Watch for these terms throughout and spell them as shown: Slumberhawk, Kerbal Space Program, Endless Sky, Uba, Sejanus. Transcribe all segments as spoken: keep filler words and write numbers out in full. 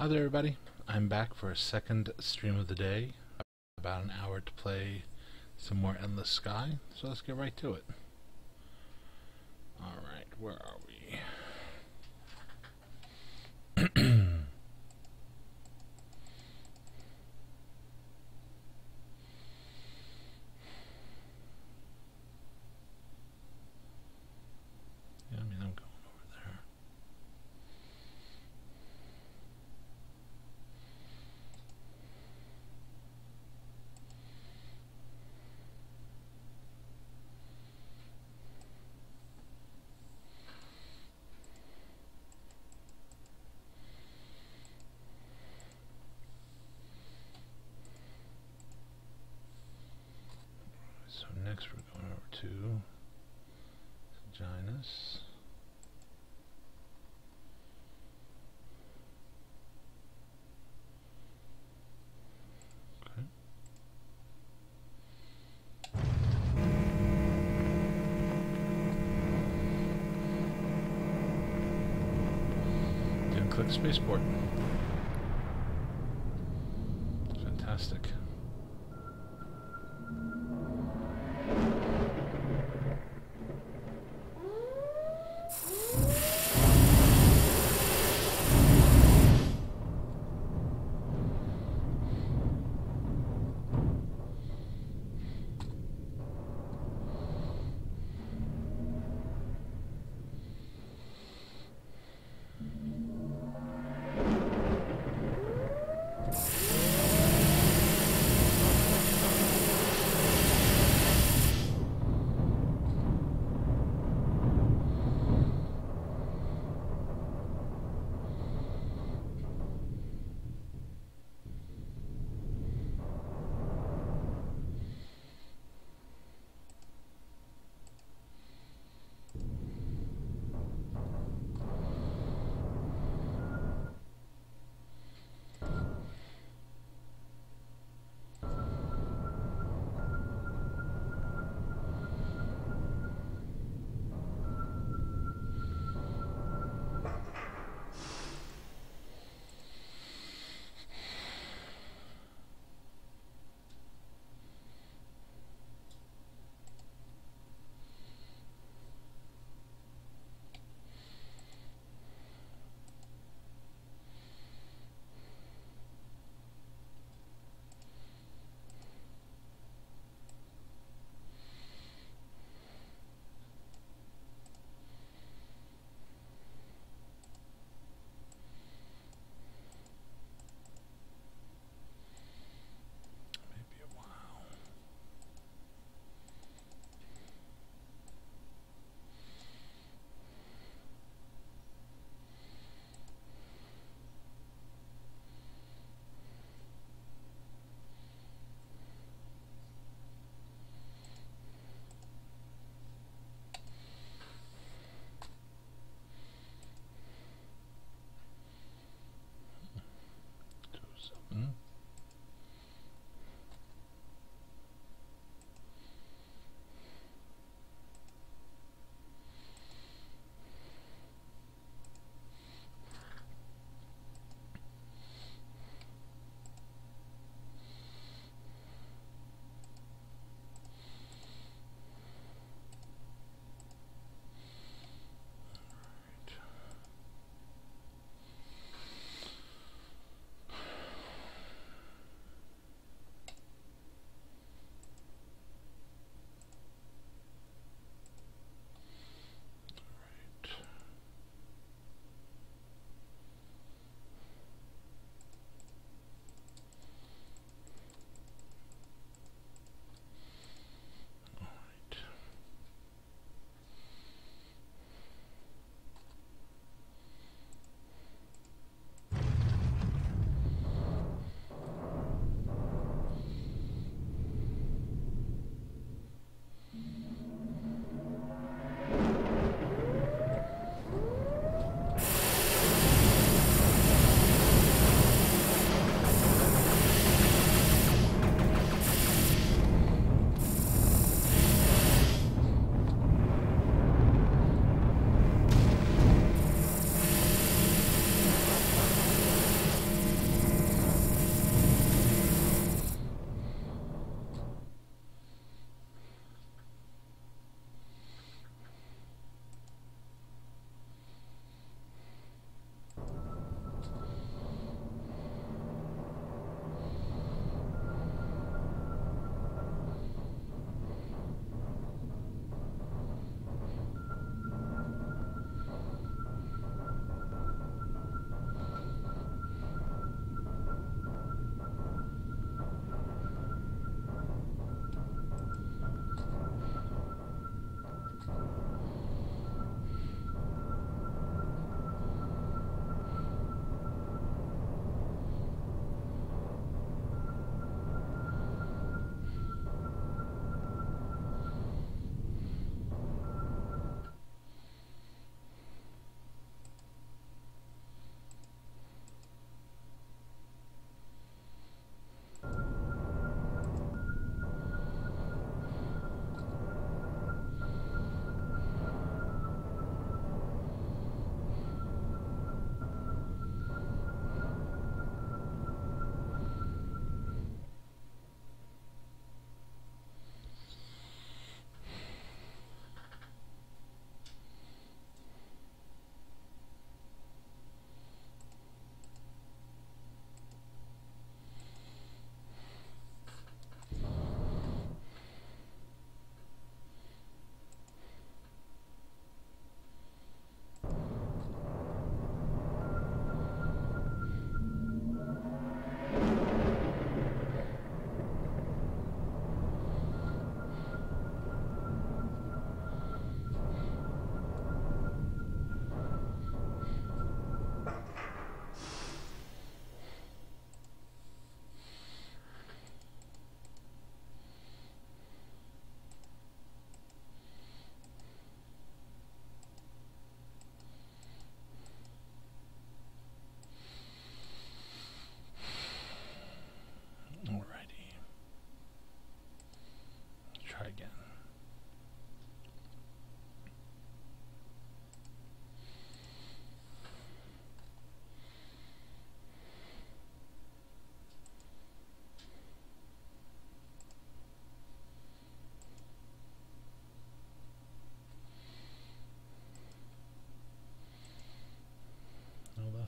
Hi there everybody, I'm back for a second stream of the day. About an hour to play some more Endless Sky, so let's get right to it. Alright, where are we? Next we're going over to Sejanus. Okay. Didn't click spaceport. Fantastic.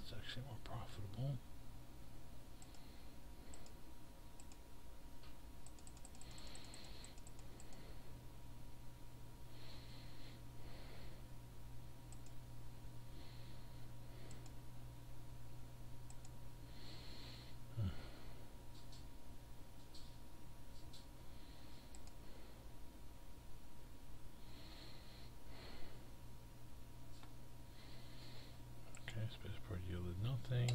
that's actually more profitable. Spaceport yielded nothing.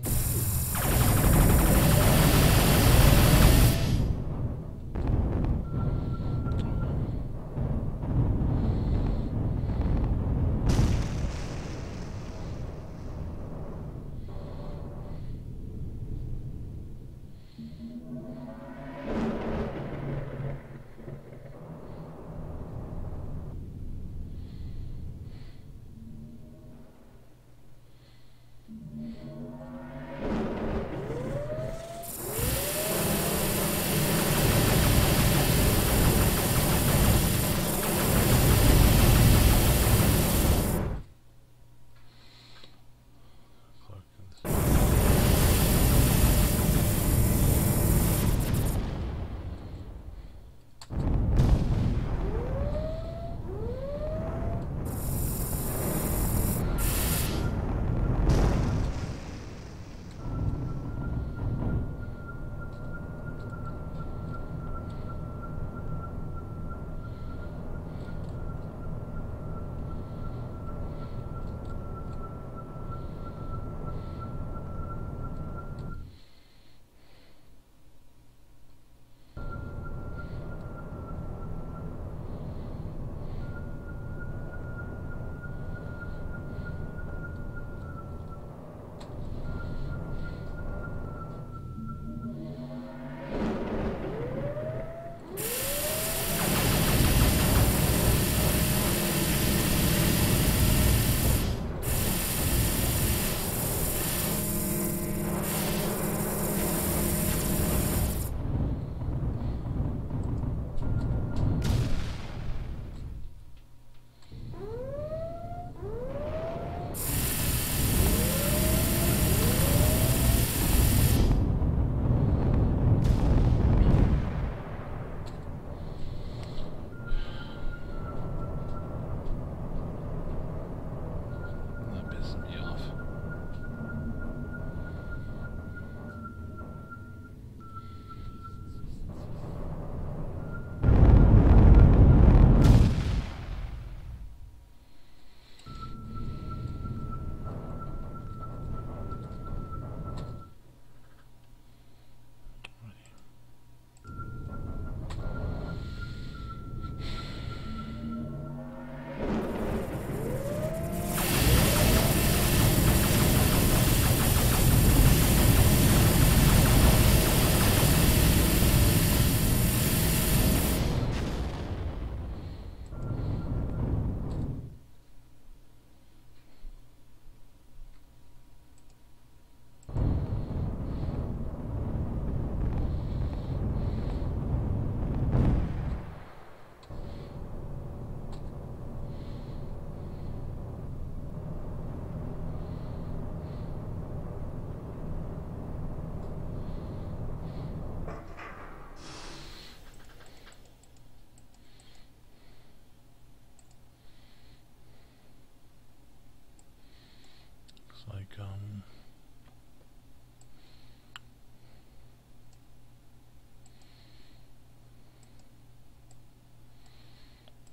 Like, um...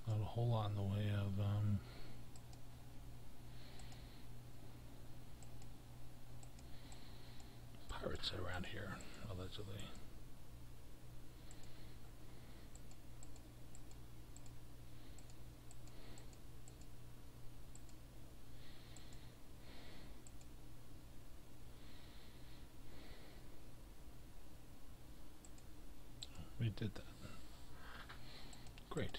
not a whole lot in the way of, um... pirates around here, allegedly. We did that. Great.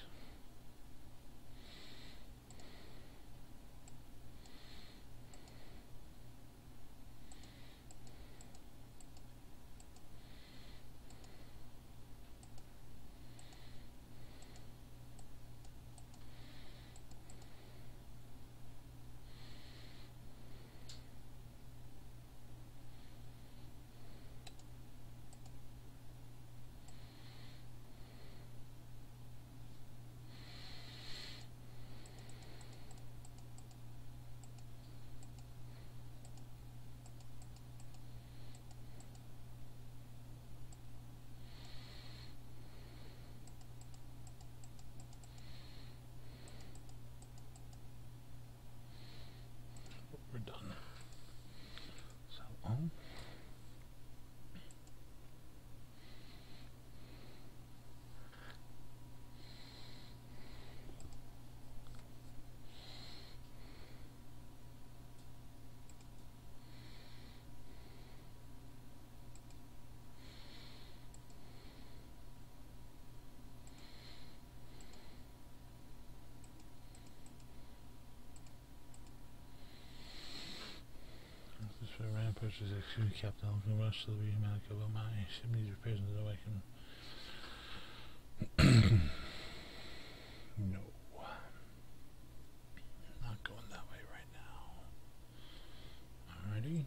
approaches the executive capital. I'm going to rush to the region of Kerbal. My ship needs repairs until I can. No. Not going that way right now. Alrighty.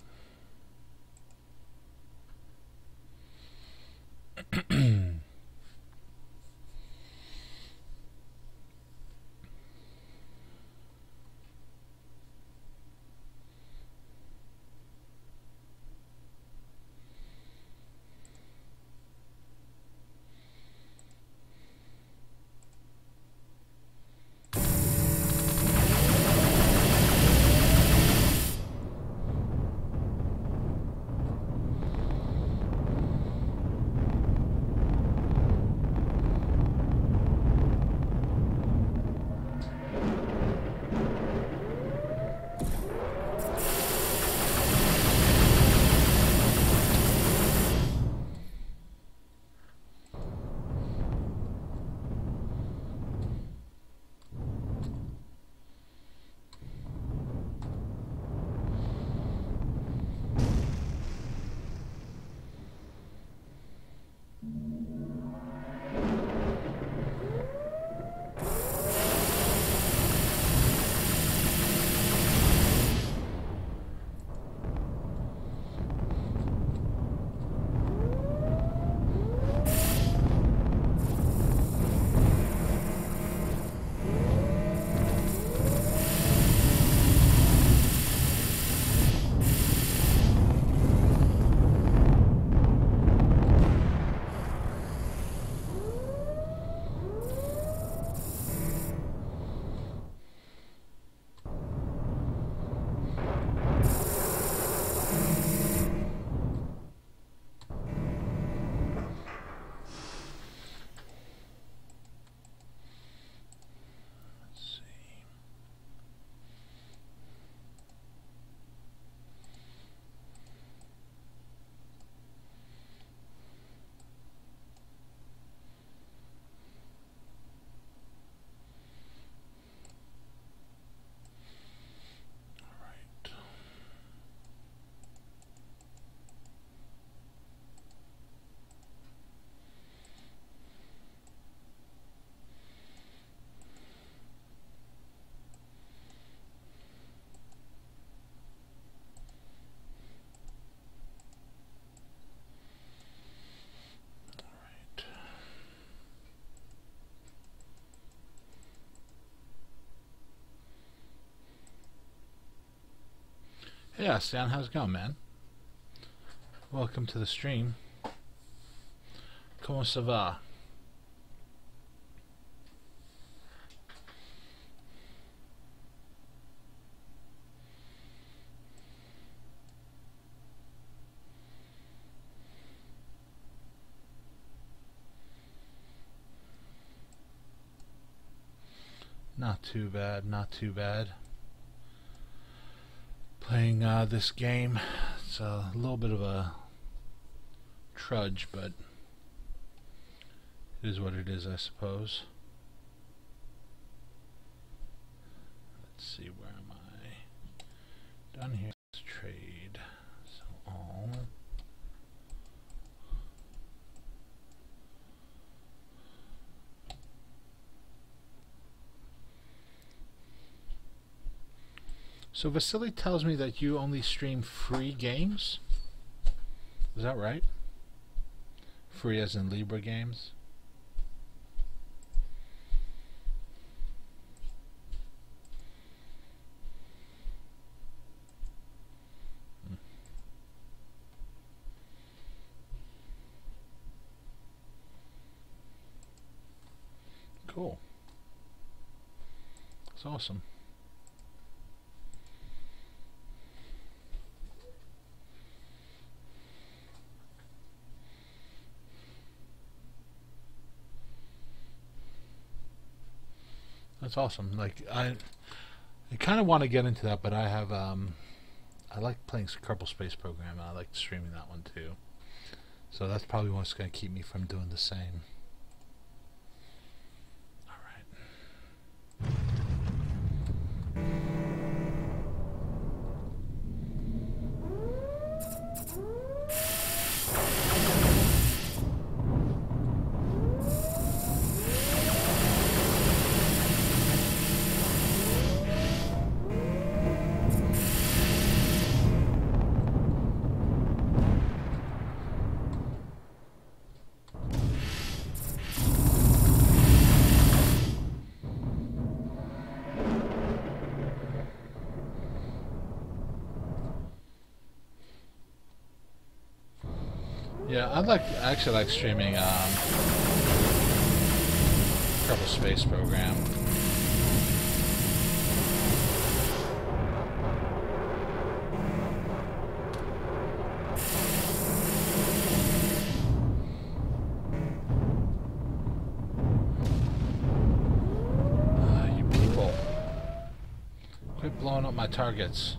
Yeah, Stan, how's it going, man? Welcome to the stream. Como ça va? Not too bad, not too bad. Playing uh, this game, it's a little bit of a trudge, but it is what it is, I suppose. Let's see, where am I? Down here, let's trade. So all. So Vasily tells me that you only stream free games? Is that right? Free as in Libra games? Cool. That's awesome. That's awesome. Like I, I kind of want to get into that, but I have um, I like playing Kerbal Space Program, and I like streaming that one too. So that's probably what's going to keep me from doing the same. All right. Yeah, I'd like I actually like streaming um, Kerbal Space Program. Blowing up my targets.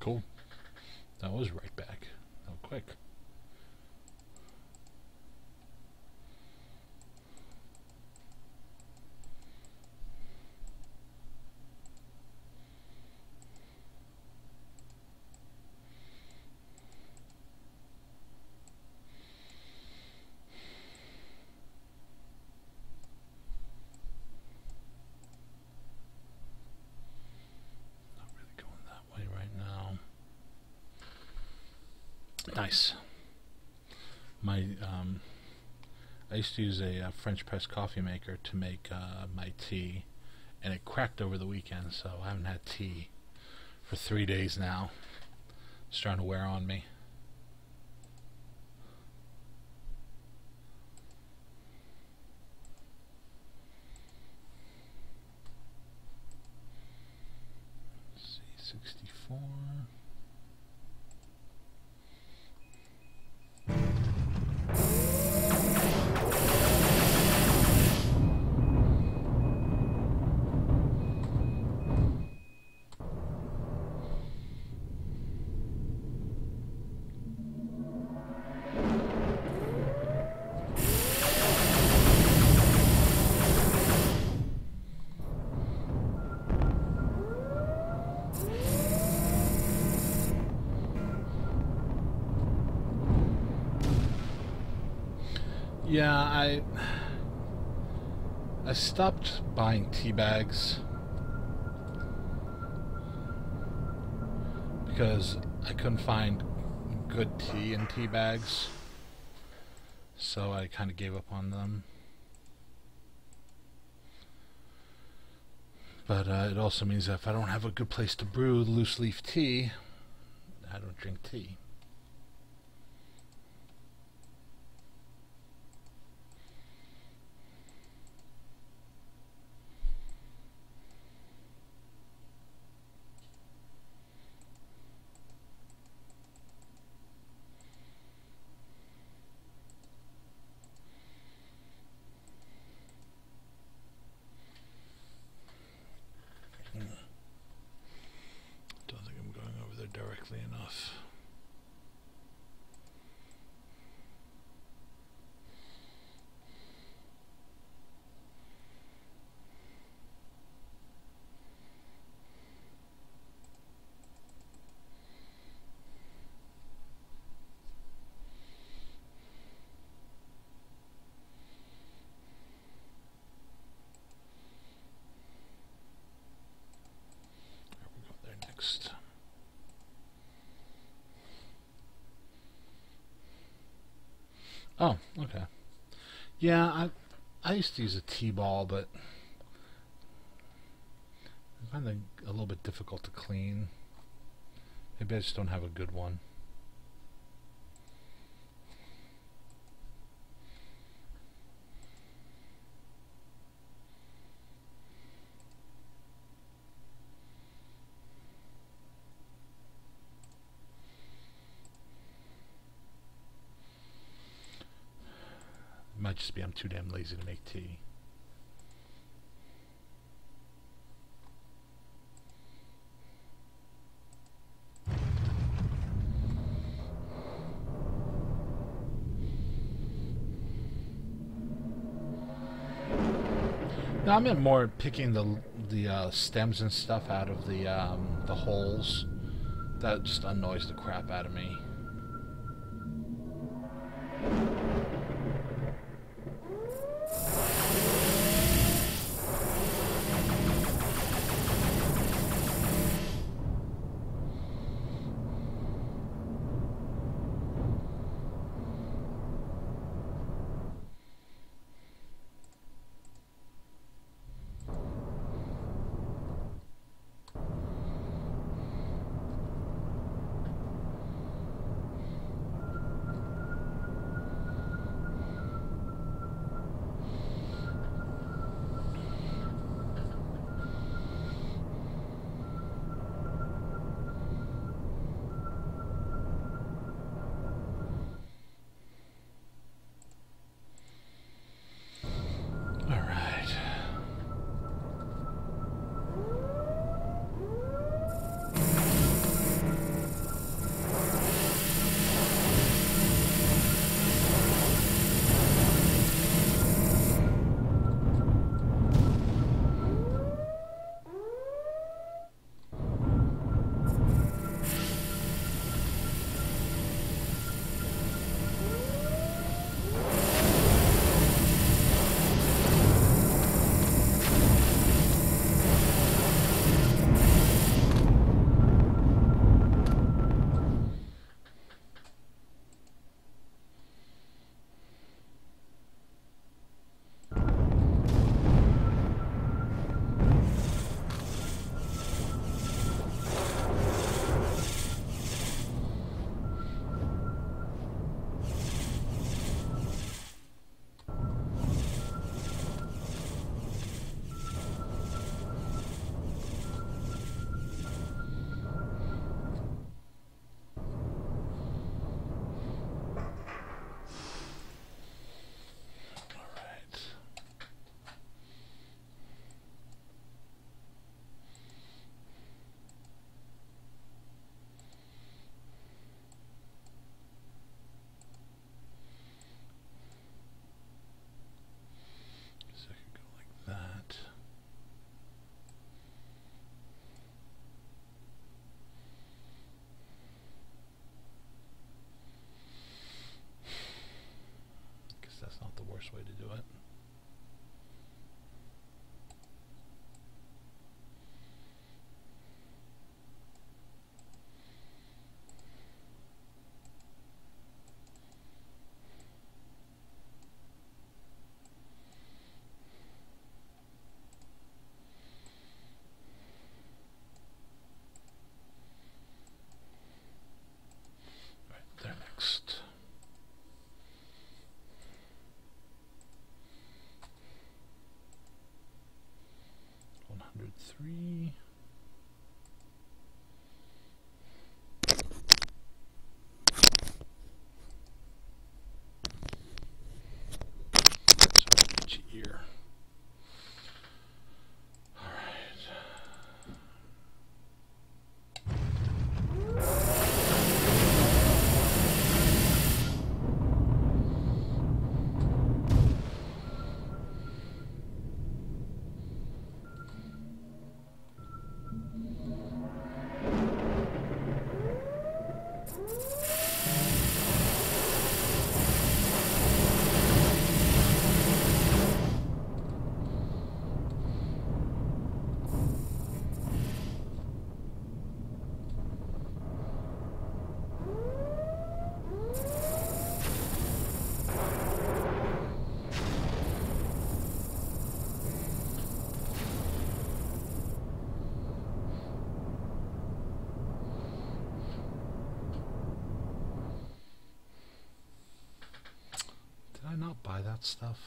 Cool. That was right back. That was quick. Nice. My, um, I used to use a uh, French press coffee maker to make uh, my tea, and it cracked over the weekend, so I haven't had tea for three days now. It's starting to wear on me. Let's see, sixty-four. Yeah, I I stopped buying tea bags because I couldn't find good tea in tea bags, so I kind of gave up on them. But uh, it also means that if I don't have a good place to brew loose leaf tea, I don't drink tea. Enough. There we go, there next. Oh, okay. Yeah, I I used to use a tea ball, but I find it a little bit difficult to clean. Maybe I just don't have a good one. Might just be I'm too damn lazy to make tea. No, I meant more picking the the uh, stems and stuff out of the um, the holes. That just annoys the crap out of me. That's not the worst way to do it. Three. Sorry, get your ear. All right. Not buy that stuff.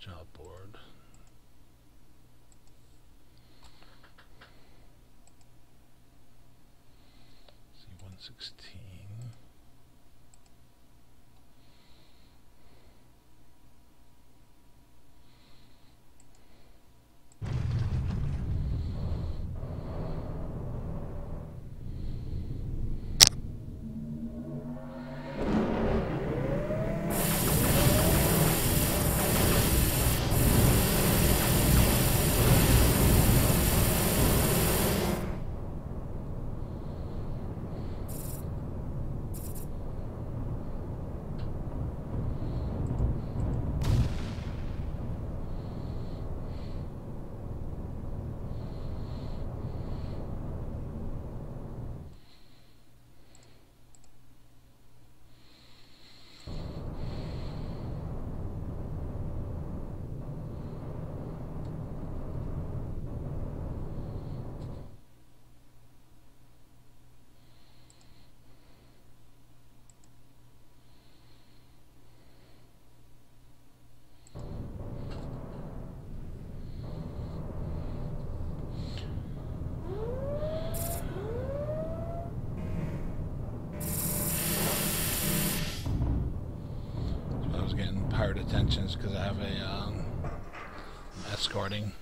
job board. See, one sixteen. Attentions because I have a um, escorting.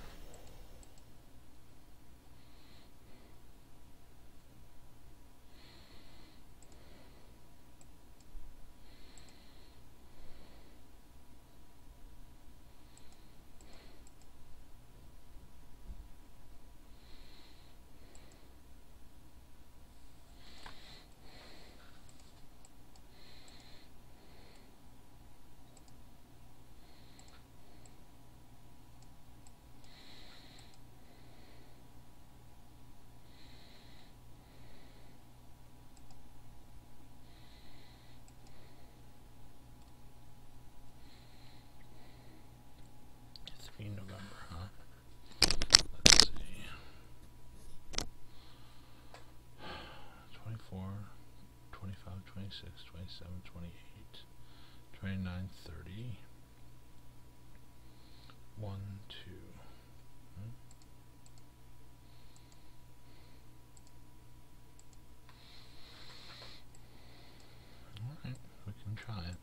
twenty-six, twenty-seven, twenty-eight, twenty-nine, thirty, one, two, hmm? All right, we can try it.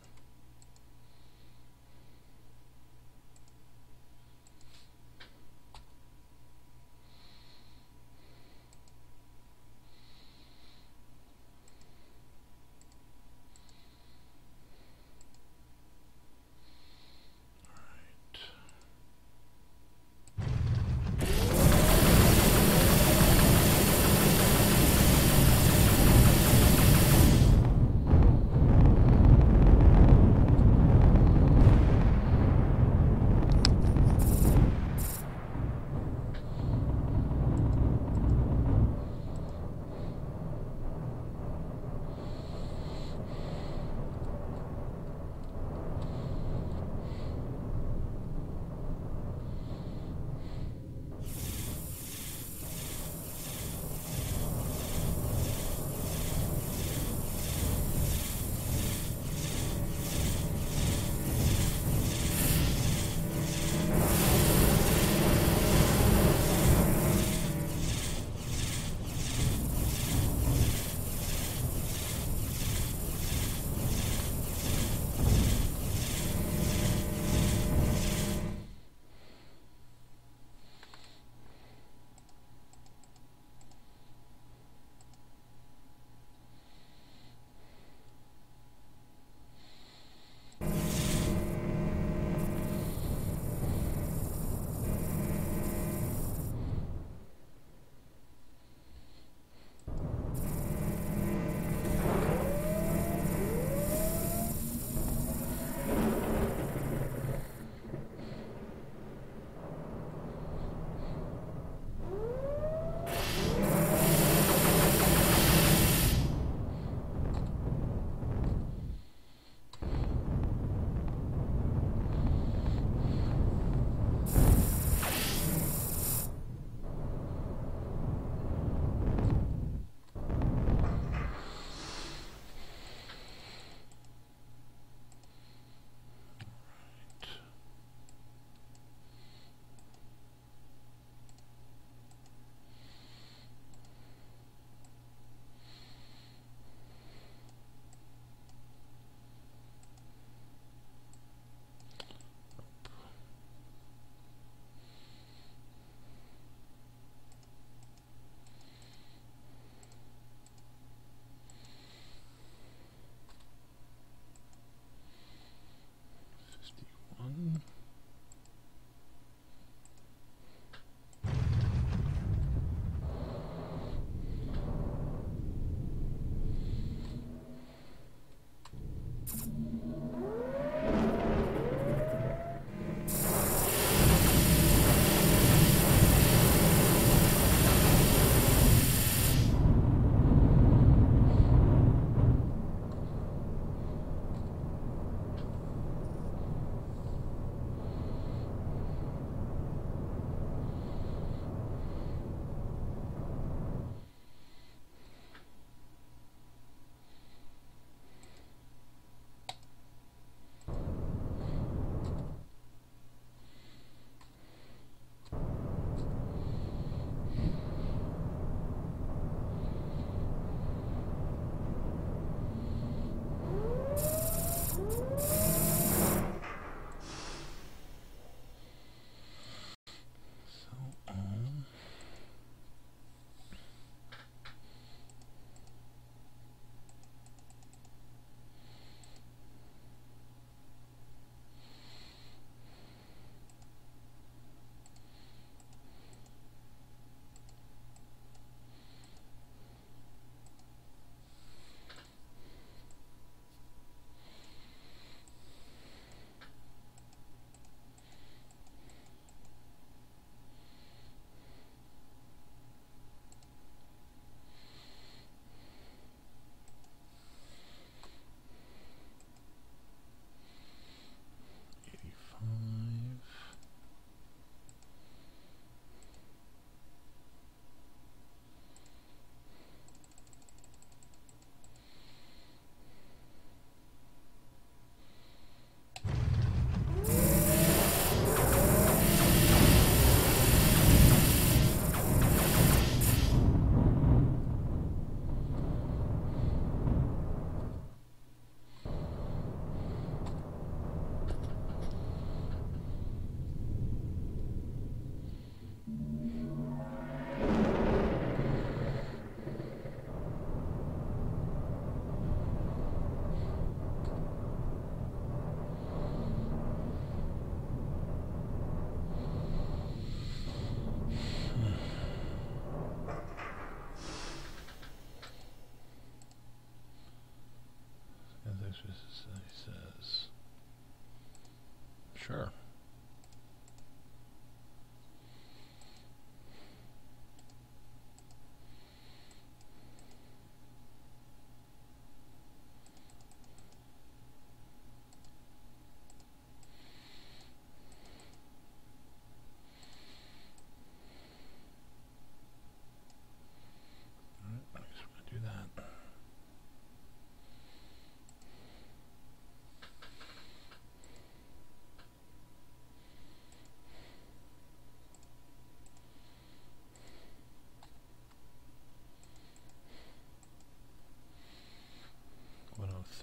Sure.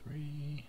Three.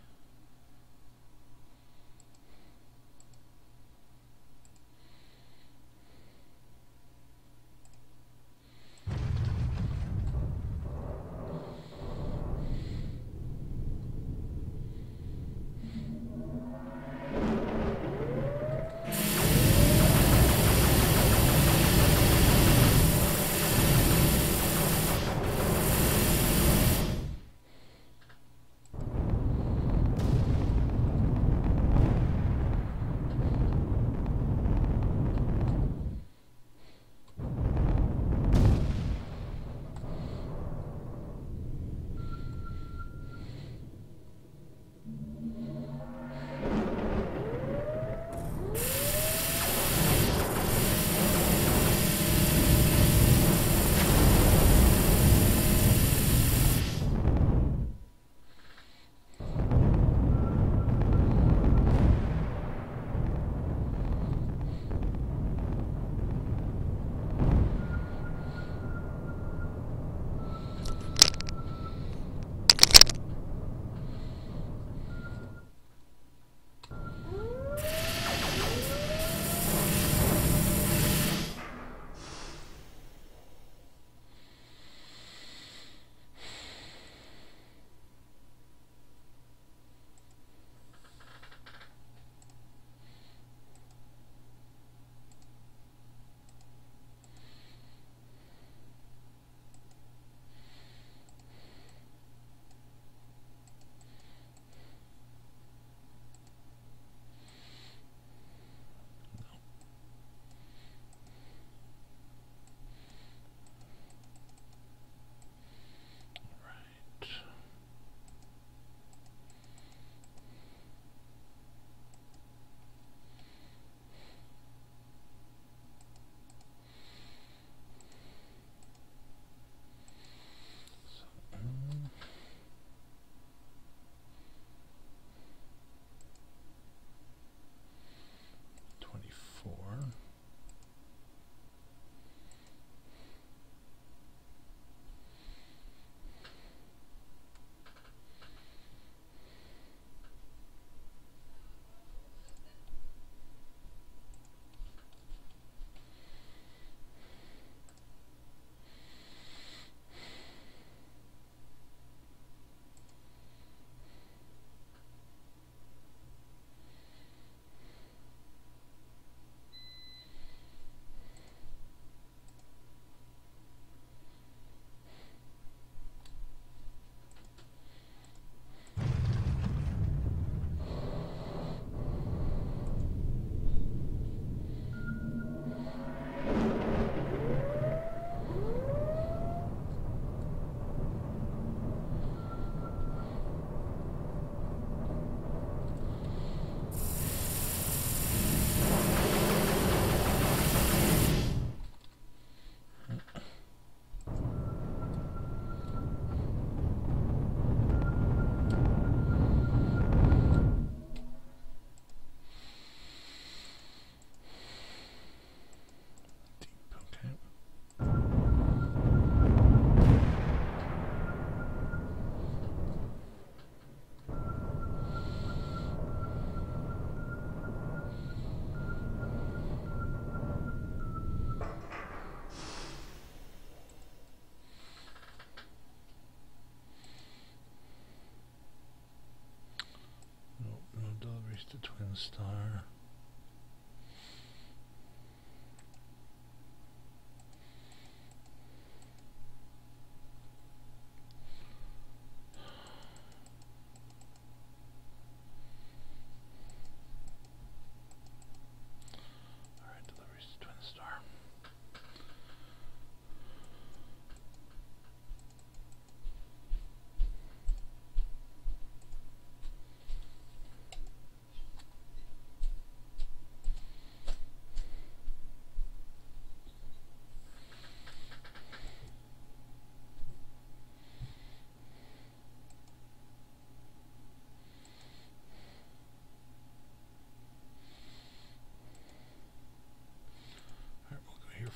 The twin star.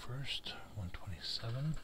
first, one twenty-seven.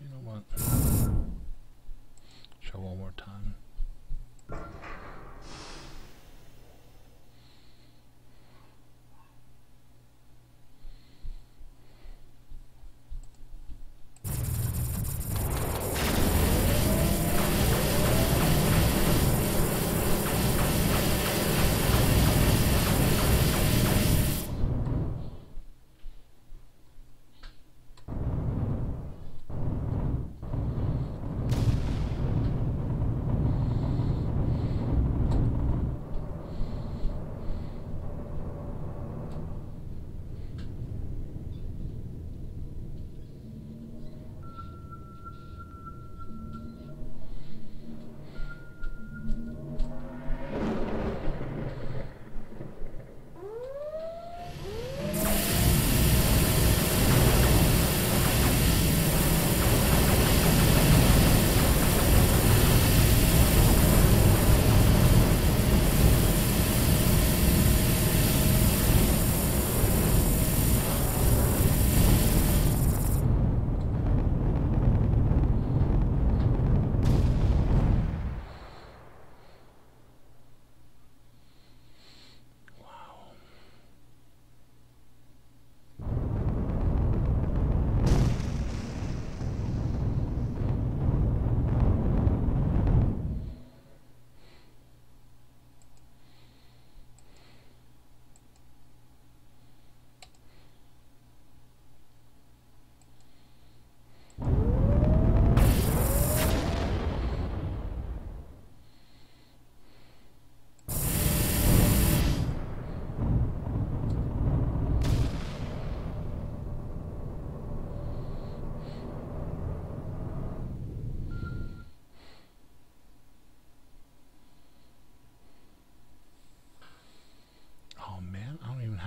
You know what? Show one more time.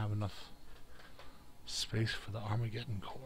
Enough space for the Armageddon core.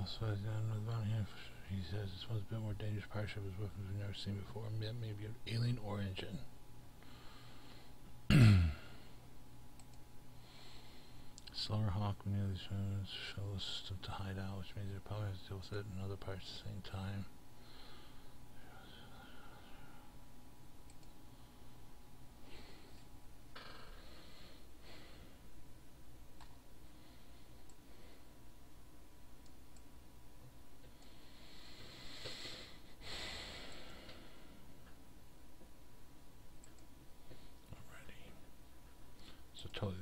He says this one's a bit more dangerous pirate ship with weapons we've never seen before. That may be of alien origin. Slumberhawk, many of these phones show us stuff to hide out, which means they probably have to deal with it in other parts at the same time. Totally.